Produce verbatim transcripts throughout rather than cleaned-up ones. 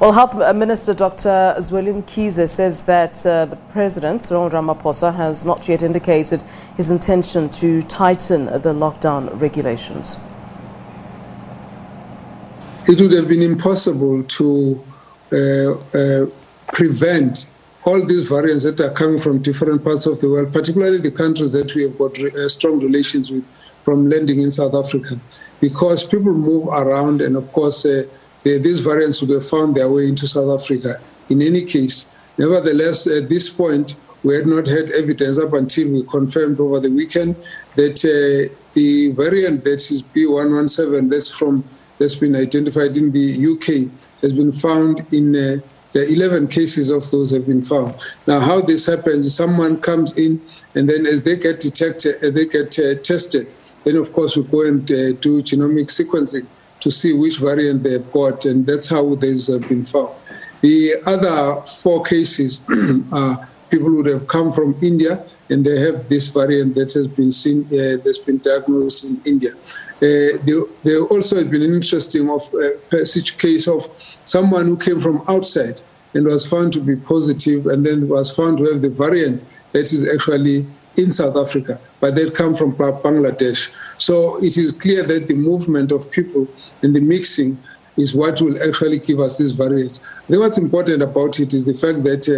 Well, Health Minister Doctor Zweli Mkhize says that uh, the President, Cyril Ramaphosa, has not yet indicated his intention to tighten the lockdown regulations. It would have been impossible to uh, uh, prevent all these variants that are coming from different parts of the world, particularly the countries that we have got re uh, strong relations with, from landing in South Africa, because people move around and, of course, uh, The, these variants would have found their way into South Africa. In any case, nevertheless, at this point, we had not had evidence up until we confirmed over the weekend that uh, the variant that is B one one seven, that's from that's been identified in the U K, has been found in uh, the eleven cases of those have been found. Now, how this happens is someone comes in, and then as they get detected, uh, they get uh, tested. Then, of course, we go and uh, do genomic sequencing to see which variant they've got, and that's how these have been found. The other four cases are people who have come from India, and they have this variant that has been seen, uh, that's been diagnosed in India. Uh, there also has been an interesting of, uh, case of someone who came from outside and was found to be positive, and then was found to have the variant that is actually in South Africa, but they come from Bangladesh. So it is clear that the movement of people and the mixing is what will actually give us these variants. I think what's important about it is the fact that uh,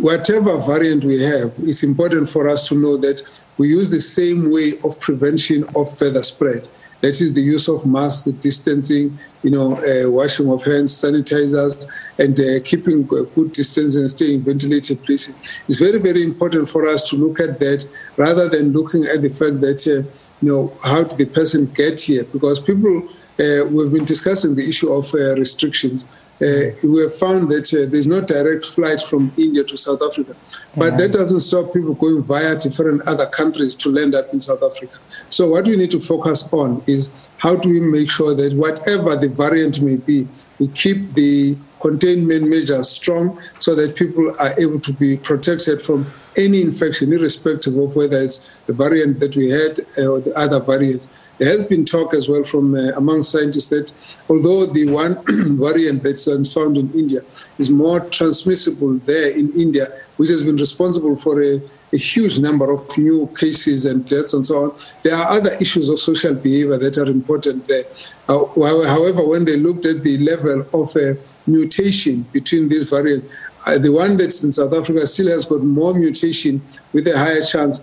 whatever variant we have, it's important for us to know that we use the same way of prevention of further spread. That is the use of masks, the distancing, you know, uh, washing of hands, sanitizers, and uh, keeping a good distance and staying in ventilated places. It's very, very important for us to look at that rather than looking at the fact that, uh, you know, how did the person get here? Because people, uh, we've been discussing the issue of uh, restrictions. Uh, we have found that uh, there's no direct flight from India to South Africa. But yeah. That doesn't stop people going via different other countries to land up in South Africa. So what we need to focus on is how do we make sure that whatever the variant may be, we keep the containment measures strong so that people are able to be protected from any infection, irrespective of whether it's the variant that we had or the other variants. There has been talk as well from uh, among scientists that although the one variant that's found in India is more transmissible there in India, which has been responsible for a, a huge number of new cases and deaths and so on, there are other issues of social behavior that are important there. Uh, however, when they looked at the level of uh, mutation between these variants, Uh, the one that's in South Africa still has got more mutation with a higher chance,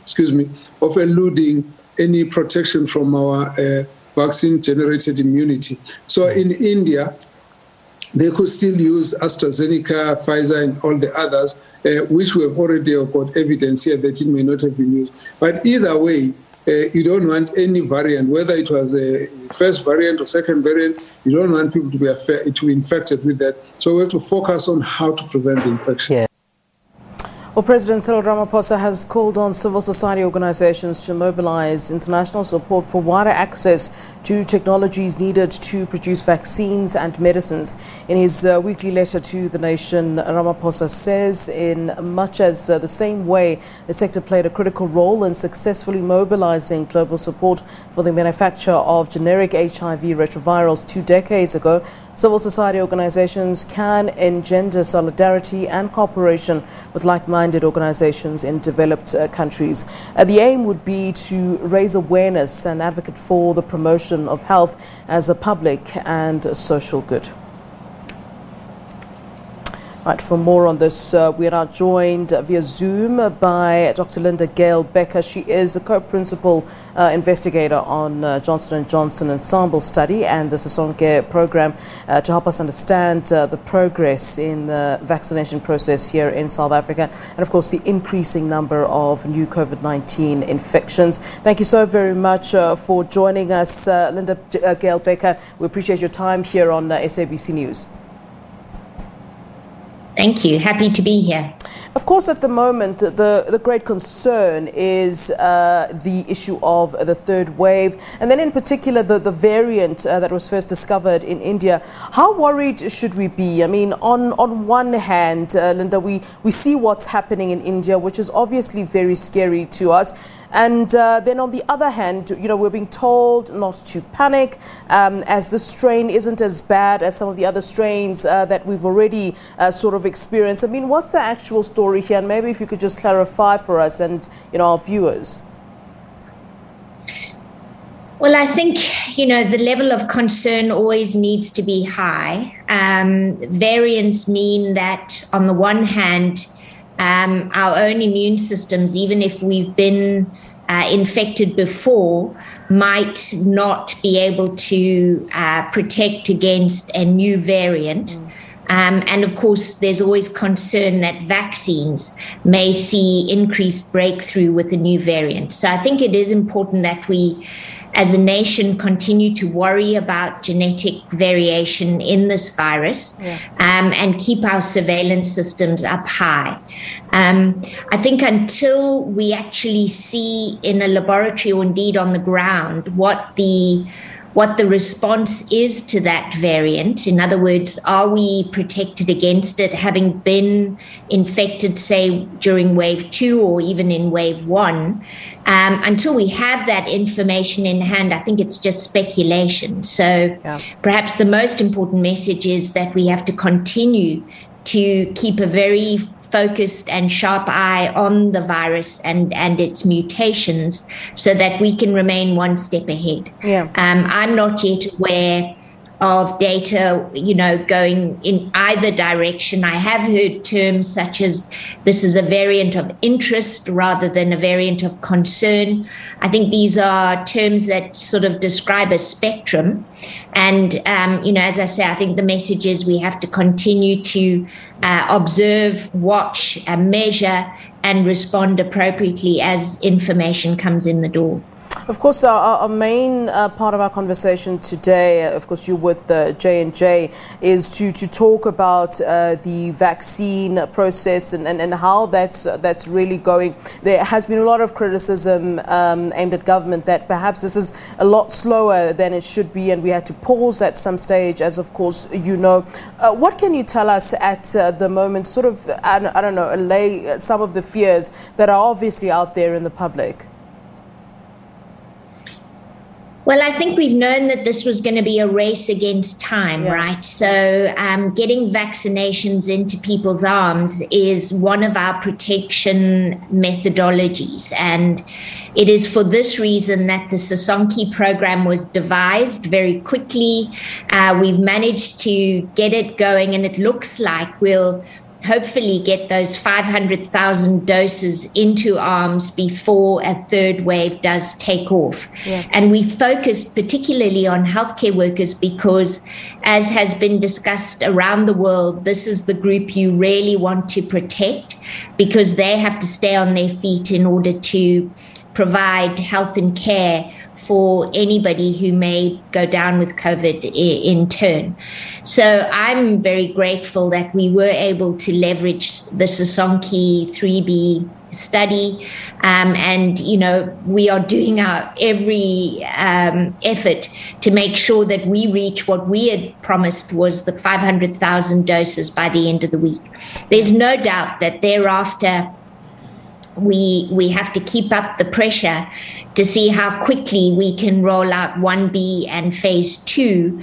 excuse me, of eluding any protection from our uh, vaccine-generated immunity. So in India, they could still use AstraZeneca, Pfizer, and all the others, uh, which we have already got evidence here that it may not have been used. But either way, Uh, you don't want any variant, whether it was a first variant or second variant, you don't want people to be, to be infected with that. So we have to focus on how to prevent the infection. Yeah. Well, President Cyril Ramaphosa has called on civil society organizations to mobilize international support for wider access to technologies needed to produce vaccines and medicines. In his uh, weekly letter to the nation, Ramaphosa says, in much as uh, the same way the sector played a critical role in successfully mobilizing global support for the manufacture of generic H I V retrovirals two decades ago, civil society organizations can engender solidarity and cooperation with like-minded organizations in developed uh, countries. Uh, the aim would be to raise awareness and advocate for the promotion of health as a public and social good. Right, for more on this, uh, we are now joined via Zoom by Doctor Linda-Gail Bekker. She is a co-principal uh, investigator on uh, Johnson and Johnson Ensemble Study and the Sisonke program uh, to help us understand uh, the progress in the vaccination process here in South Africa and, of course, the increasing number of new COVID nineteen infections. Thank you so very much uh, for joining us, uh, Linda-Gail Bekker. We appreciate your time here on uh, S A B C News. Thank you. Happy to be here. Of course, at the moment, the, the great concern is uh, the issue of the third wave, and then in particular the, the variant uh, that was first discovered in India. How worried should we be? I mean, on, on one hand, uh, Linda, we, we see what's happening in India, which is obviously very scary to us. And uh, then on the other hand, you know, we're being told not to panic, um, as this strain isn't as bad as some of the other strains uh, that we've already uh, sort of experienced. I mean, what's the actual story here? And maybe if you could just clarify for us and, you know, our viewers. Well, I think, you know, the level of concern always needs to be high. Um, variants mean that on the one hand, um, our own immune systems, even if we've been uh, infected before, might not be able to uh, protect against a new variant. Mm. Um, and of course, there's always concern that vaccines may see increased breakthrough with a new variant. So I think it is important that we, as a nation, continue to worry about genetic variation in this virus, yeah. um, and keep our surveillance systems up high. Um, I think until we actually see in a laboratory or indeed on the ground what the what the response is to that variant. In other words, are we protected against it, having been infected, say, during wave two or even in wave one? Um, until we have that information in hand, I think it's just speculation. So yeah. perhaps the most important message is that we have to continue to keep a very focused and sharp eye on the virus and, and its mutations so that we can remain one step ahead. Yeah. Um, I'm not yet aware of data, you know, going in either direction. I have heard terms such as this is a variant of interest rather than a variant of concern. I think these are terms that sort of describe a spectrum. And, um, you know, as I say, I think the message is we have to continue to uh, observe, watch, uh, measure, and respond appropriately as information comes in the door. Of course, our, our main uh, part of our conversation today, uh, of course, you with uh, J and J, is to, to talk about uh, the vaccine process and, and, and how that's uh, that's really going. There has been a lot of criticism um, aimed at government that perhaps this is a lot slower than it should be, and we had to pause at some stage, as of course you know. Uh, what can you tell us at uh, the moment, sort of, I don't, I don't know, allay some of the fears that are obviously out there in the public? Well, I think we've known that this was going to be a race against time, yeah. right? So um, getting vaccinations into people's arms is one of our protection methodologies. And it is for this reason that the Sisonke program was devised very quickly. Uh, we've managed to get it going, and it looks like we'll hopefully get those five hundred thousand doses into arms before a third wave does take off. Yeah. And we focused particularly on healthcare workers because, as has been discussed around the world, this is the group you really want to protect because they have to stay on their feet in order to provide health and care for anybody who may go down with COVID in turn. So I'm very grateful that we were able to leverage the Sisonke three B study. Um, and, you know, we are doing our every um, effort to make sure that we reach what we had promised was the five hundred thousand doses by the end of the week. There's no doubt that thereafter, We we have to keep up the pressure to see how quickly we can roll out one B and phase two,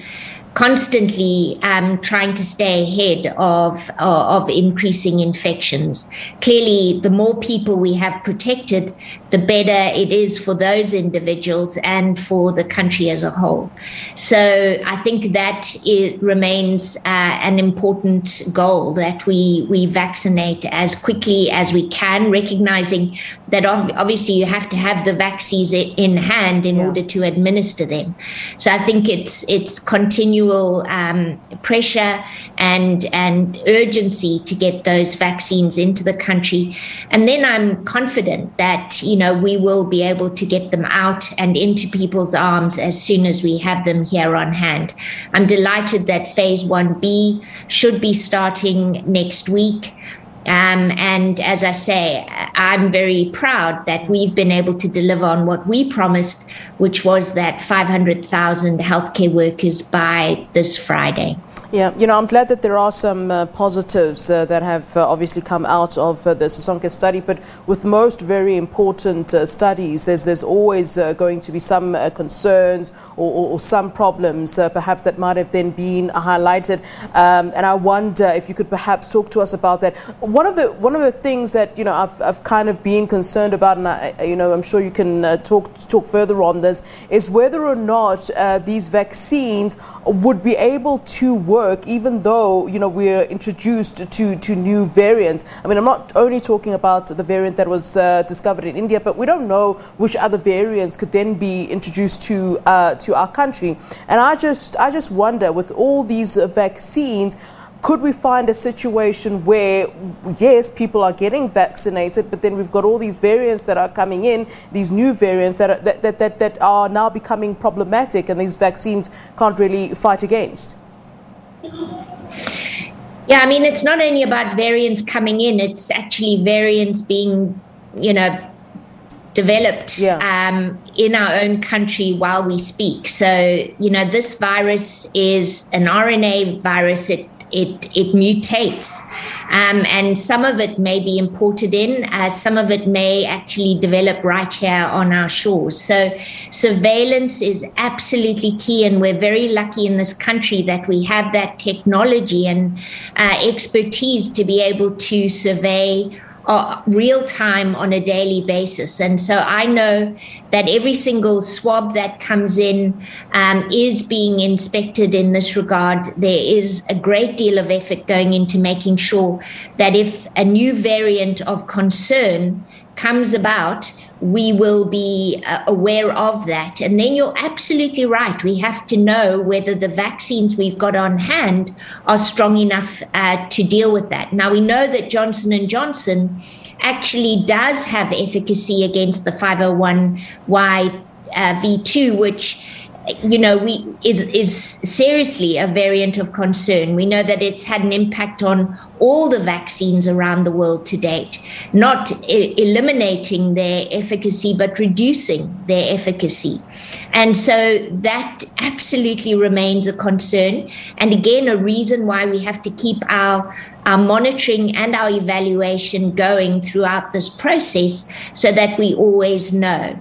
constantly um, trying to stay ahead of, uh, of increasing infections. Clearly, the more people we have protected, the better it is for those individuals and for the country as a whole. So I think that it remains uh, an important goal that we, we vaccinate as quickly as we can, recognizing that ob- obviously you have to have the vaccines in hand in yeah. order to administer them. So I think it's, it's continuing Um, pressure and and urgency to get those vaccines into the country, and then I'm confident that you know we will be able to get them out and into people's arms as soon as we have them here on hand. I'm delighted that phase one B should be starting next week. Um, and as I say, I'm very proud that we've been able to deliver on what we promised, which was that five hundred thousand healthcare workers by this Friday. Yeah, you know, I'm glad that there are some uh, positives uh, that have uh, obviously come out of uh, the Sisonke study, but with most very important uh, studies, there's there's always uh, going to be some uh, concerns or, or, or some problems, uh, perhaps that might have then been highlighted. Um, and I wonder if you could perhaps talk to us about that. One of the one of the things that you know I've I've kind of been concerned about, and I, you know, I'm sure you can uh, talk talk further on this, is whether or not uh, these vaccines would be able to work. Even though you know we're introduced to to new variants. I mean, I'm not only talking about the variant that was uh, discovered in India, but we don't know which other variants could then be introduced to uh, to our country. And I just I just wonder, with all these uh, vaccines, could we find a situation where, yes, people are getting vaccinated, but then we've got all these variants that are coming in, these new variants that are, that, that that that are now becoming problematic, and these vaccines can't really fight against. Yeah, I mean, it's not only about variants coming in, it's actually variants being, you know, developed yeah. um, in our own country while we speak. So, you know, this virus is an R N A virus. It it, it mutates. Um, and some of it may be imported in, uh, some of it may actually develop right here on our shores. So surveillance is absolutely key, and we're very lucky in this country that we have that technology and uh, expertise to be able to survey Uh, real time on a daily basis. And so I know that every single swab that comes in um, is being inspected in this regard. There is a great deal of effort going into making sure that if a new variant of concern comes about, we will be uh, aware of that. And then you're absolutely right. We have to know whether the vaccines we've got on hand are strong enough uh, to deal with that. Now, we know that Johnson and Johnson actually does have efficacy against the five oh one Y V two, which you know, we is is seriously a variant of concern. We know that it's had an impact on all the vaccines around the world to date, not e- eliminating their efficacy, but reducing their efficacy. And so that absolutely remains a concern. And again, a reason why we have to keep our, our monitoring and our evaluation going throughout this process so that we always know.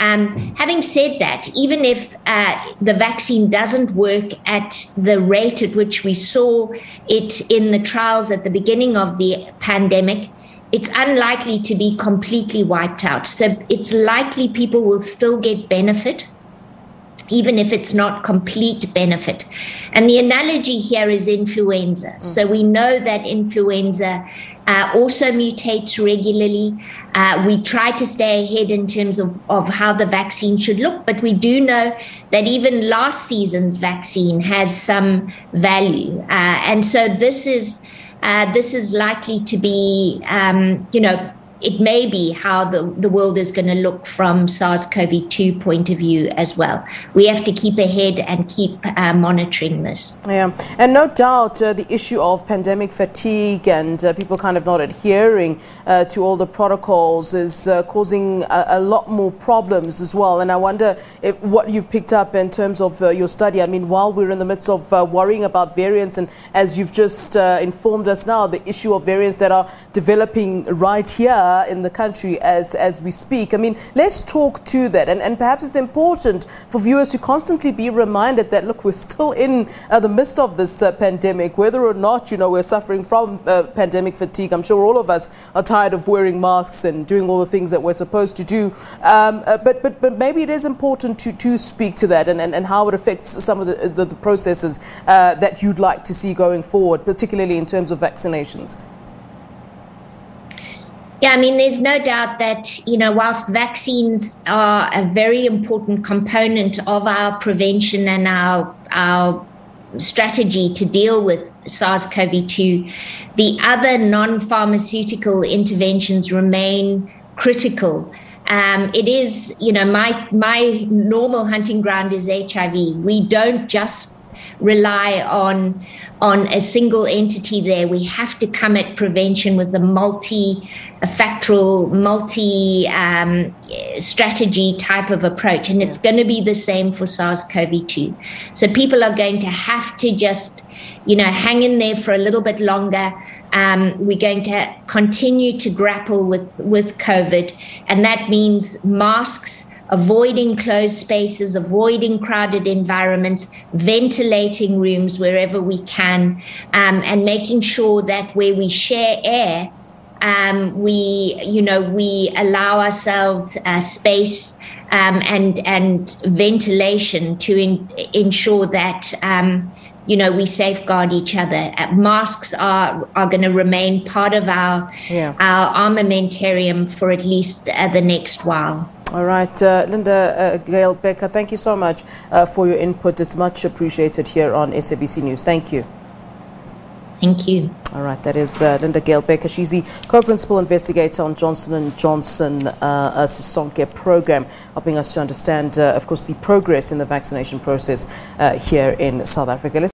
Um, having said that, even if uh, the vaccine doesn't work at the rate at which we saw it in the trials at the beginning of the pandemic, it's unlikely to be completely wiped out. So it's likely people will still get benefit, even if it's not complete benefit. And the analogy here is influenza. Mm. So we know that influenza uh, also mutates regularly. Uh, we try to stay ahead in terms of, of how the vaccine should look, but we do know that even last season's vaccine has some value. Uh, and so this is, uh, this is likely to be, um, you know, it may be how the, the world is going to look from SARS CoV two point of view as well. We have to keep ahead and keep uh, monitoring this. Yeah, and no doubt uh, the issue of pandemic fatigue and uh, people kind of not adhering uh, to all the protocols is uh, causing a, a lot more problems as well. And I wonder if what you've picked up in terms of uh, your study. I mean, while we're in the midst of uh, worrying about variants, and as you've just uh, informed us now, the issue of variants that are developing right here in the country as as we speak. I mean, let's talk to that, and and perhaps it's important for viewers to constantly be reminded that, look, we're still in uh, the midst of this uh, pandemic, whether or not you know we're suffering from uh, pandemic fatigue. I'm sure all of us are tired of wearing masks and doing all the things that we're supposed to do, um, uh, but but but maybe it is important to to speak to that and and, and how it affects some of the the, the processes uh, that you'd like to see going forward, particularly in terms of vaccinations. Yeah, I mean, there's no doubt that, you know, whilst vaccines are a very important component of our prevention and our our strategy to deal with SARS CoV two, the other non-pharmaceutical interventions remain critical. Um, it is, you know, my my normal hunting ground is H I V. We don't just rely on, on a single entity there. We have to come at prevention with the multi-factorial, multi, um, strategy type of approach. And it's going to be the same for SARS-CoV two. So people are going to have to just, you know, hang in there for a little bit longer. Um, we're going to continue to grapple with, with COVID. And that means masks, avoiding closed spaces, avoiding crowded environments, ventilating rooms wherever we can, um, and making sure that where we share air, um, we, you know, we allow ourselves uh, space um, and and ventilation to in, ensure that, um, you know, we safeguard each other. Uh, masks are are going to remain part of our yeah. our armamentarium for at least uh, the next while. All right, uh, Linda-Gail Bekker, thank you so much uh, for your input. It's much appreciated here on S A B C News. Thank you. Thank you. All right, that is uh, Linda-Gail Bekker. She's the co-principal investigator on Johnson and Johnson uh, Sisonke program, helping us to understand, uh, of course, the progress in the vaccination process uh, here in South Africa. Let's